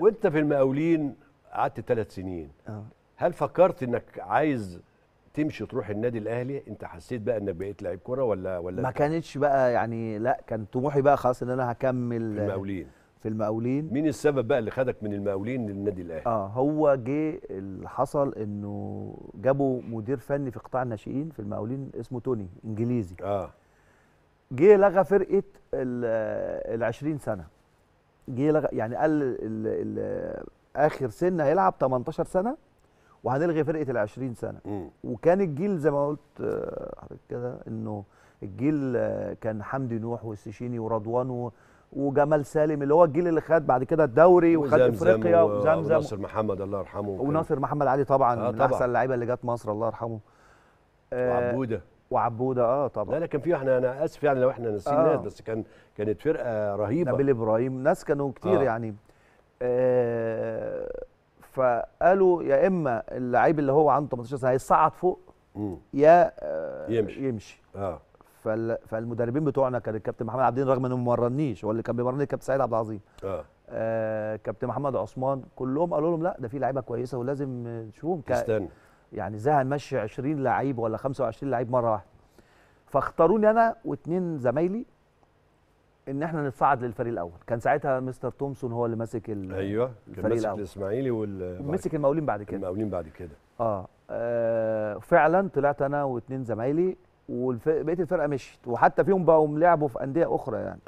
وانت في المقاولين قعدت 3 سنين، هل فكرت انك عايز تمشي تروح النادي الاهلي؟ انت حسيت بقى انك بقيت لاعب كوره ولا ما كانتش بقى يعني؟ لا، كان طموحي بقى خلاص ان انا هكمل في المقاولين. مين السبب بقى اللي خدك من المقاولين للنادي الاهلي؟ هو جه اللي حصل انه جابوا مدير فني في قطاع الناشئين في المقاولين اسمه توني انجليزي. جه لغى فرقه ال 20 سنه، جه لغى يعني قال اخر سن هيلعب 18 سنه وهنلغي فرقه ال 20 سنه. وكان الجيل زي ما قلت حضرتك كده انه الجيل كان حمدي نوح والسيشيني ورضوان وجمال سالم، اللي هو الجيل اللي خد بعد كده الدوري وخد افريقيا وزمزم وناصر محمد الله يرحمه وناصر محمد علي طبعا من احسن اللعيبه اللي جت مصر الله يرحمه. وعبوده طبعا. لا كان في، احنا انا اسف يعني لو احنا نسينا ناس، بس كانت فرقه رهيبه. نبيل ابراهيم، ناس كانوا كتير يعني. فقالوا يا اما اللعيب اللي هو عنده 18 سنه هيصعد فوق يا يمشي. فالمدربين بتوعنا كان الكابتن محمد عبدين رغم انه ما مرنيش، هو اللي كان بيمرني الكابتن سعيد عبد العظيم، كابتن محمد عثمان، كلهم قالوا لهم لا ده في لعيبه كويسه ولازم نشوفهم يعني ازاي هنمشي 20 لعيب ولا 25 لعيب مره واحده. فاختاروني انا واثنين زمايلي ان احنا نتصعد للفريق الاول. كان ساعتها مستر تومسون هو اللي ماسك الفريق كان ماسك الاول، الاسماعيلي ومسك المقاولين بعد كده. فعلا طلعت انا واثنين زمايلي وبقيت الفرقه مشيت، وحتى فيهم بقوا لعبوا في انديه اخرى يعني.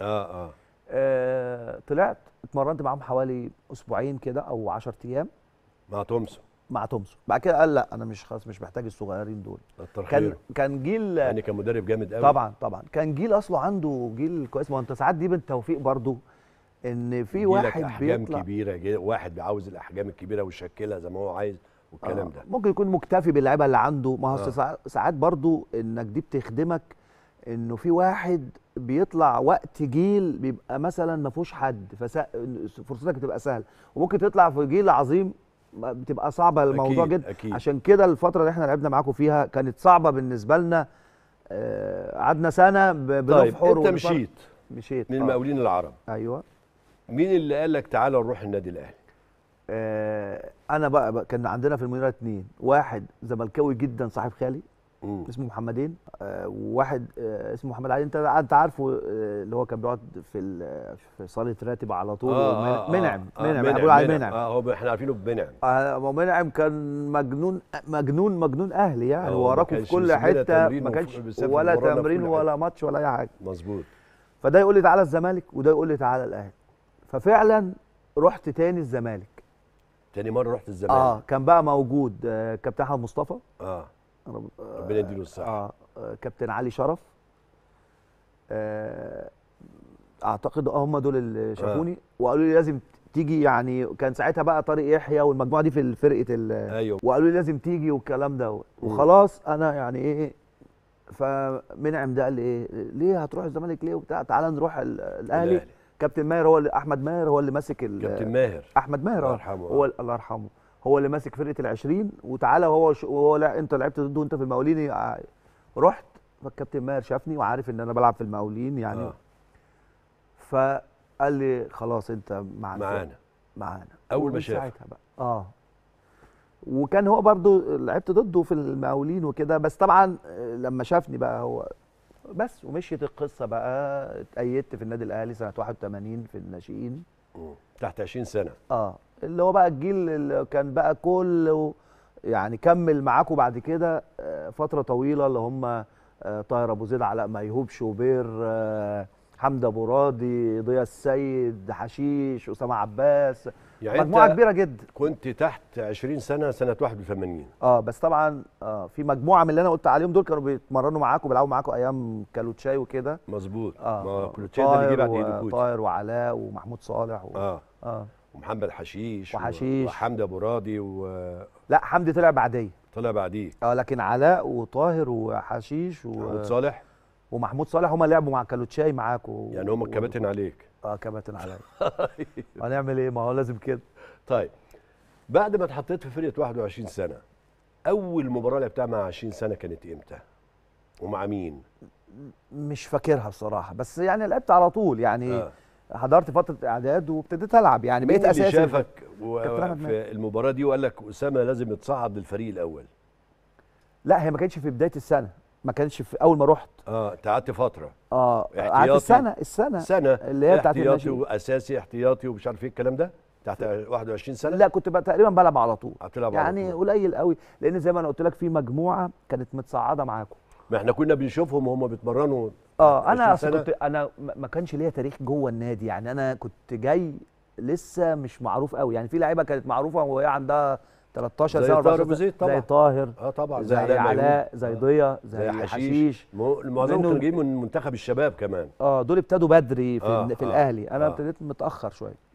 طلعت اتمرنت معاهم حوالي اسبوعين كده او 10 ايام مع تومسون. بعد كده قال لا انا مش خلاص مش محتاج الصغيرين دول. كان جيل يعني، كان مدرب جامد قوي طبعا. كان جيل اصله عنده جيل كويس. ما انت ساعات دي بالتوفيق برضو ان في واحد احجام كبيره، واحد عاوز الاحجام الكبيره ويشكلها زي ما هو عايز والكلام ده. ممكن يكون مكتفي باللعيبه اللي عنده. ما هو ساعات برضو انك دي بتخدمك، انه في واحد بيطلع وقت جيل بيبقى مثلا ما فيهوش حد، فرصتك بتبقى سهله، وممكن تطلع في جيل عظيم بتبقى صعبه الموضوع جدا. عشان كده الفتره اللي احنا لعبنا معاكم فيها كانت صعبه بالنسبه لنا. قعدنا سنه بنقف حور. طيب انت مشيت من المقاولين العرب. ايوه. مين اللي قال لك تعالى نروح النادي الاهلي؟ انا بقى كان عندنا في المديريه 2، واحد زملكاوي جدا صاحب خالي اسمه محمدين، وواحد اسمه محمد علي، انت عارفه، اللي هو كان بيقعد في صاله راتب على طول. منعم. هو احنا عارفينه بمنعم. منعم كان مجنون مجنون مجنون اهلي يعني، وراكوا في كل حته، ما كانش ولا تمرين ولا ماتش ولا اي حاجه. مظبوط. فده يقول لي تعالى الزمالك وده يقول لي تعالى الاهلي. ففعلا رحت تاني الزمالك. تاني مره رحت الزمالك. كان بقى موجود كابتن احمد مصطفى. ربنا يديله الصحة. كابتن علي شرف. اعتقد هم دول اللي شافوني وقالوا لي لازم تيجي يعني. كان ساعتها بقى طارق يحيى والمجموعه دي في فرقه ايوه، وقالوا لي لازم تيجي والكلام ده. وخلاص انا يعني ايه، فمنعم ده قال لي ايه، ليه هتروح الزمالك ليه وبتاع، تعالى نروح الاهلي. كابتن ماهر هو اللي احمد ماهر هو اللي ماسك كابتن ماهر احمد ماهر الله يرحمه، هو الله يرحمه، هو اللي ماسك فرقه ال20، وتعالى وهو انت لعبت ضده وانت في المقاولين. رحت فالكابتن ماهر شافني وعارف ان انا بلعب في المقاولين يعني. فقال لي خلاص انت معانا اول ما شافها بقى. وكان هو برضو لعبت ضده في المقاولين وكده، بس طبعا لما شافني بقى هو بس. ومشيت القصه بقى. اتأيدت في النادي الاهلي سنه 81 في الناشئين تحت 20 سنه. اللي هو بقى الجيل اللي كان بقى كله يعني كمل معاكم بعد كده فتره طويله، اللي هم طاهر ابو زيد، علاء مايهوبش، شوبير، حمد ابو راضي، ضياء السيد، حشيش، اسامه عباس، يعني مجموعه كبيره جدا. كنت تحت 20 سنه سنه 81. بس طبعا في مجموعه من اللي انا قلت عليهم دول كانوا بيتمرنوا معاكم، بيلعبوا معاكم ايام كلوتشاي وكده. مظبوط. كلوتشاي ده اللي جه بعد ايدو طاهر وعلاء ومحمود صالح ومحمد حشيش وحمد ابو راضي لا حمدي طلع بعديه. لكن علاء وطاهر وحشيش ومحمود صالح هما لعبوا مع كلوتشاي معاكم يعني. هما كباتن عليك. كباتن عليا. هنعمل ايه، ما هو لازم كده. طيب بعد ما اتحطيت في فرقه 21 سنه، اول مباراه لعبتها مع 20 سنه كانت امتى ومع مين؟ مش فاكرها بصراحه، بس يعني لعبت على طول يعني. حضرت فتره اعداد وابتديت العب يعني بقيت اساسي. اللي شافك في المباراه دي وقال لك اسامه لازم يتصعد للفريق الاول؟ لا هي ما كانتش في بدايه السنه، ما كانش في اول ما رحت. انت قعدت فتره قعدت السنه اللي هي بتاعت الناشئين احتياطي واساسي احتياطي ومش عارف ايه الكلام ده تحت 21 سنه. لا كنت تقريبا بلعب على طول يعني قليل قوي، لان زي ما انا قلت لك في مجموعه كانت متصعده معاكم. ما احنا كنا بنشوفهم وهم بيتمرنوا. انا كنت ما كانش ليا تاريخ جوه النادي يعني، انا كنت جاي لسه مش معروف قوي يعني. في لعيبه كانت معروفه وهي عندها 13 سنه، طاهر ابو زيد طبعا، زي طاهر طبعا، زي علاء، زي ضياء، زي حشيش. معظمهم كانوا جايين من منتخب الشباب كمان. دول ابتدوا بدري في الاهلي، انا ابتديت متاخر شويه.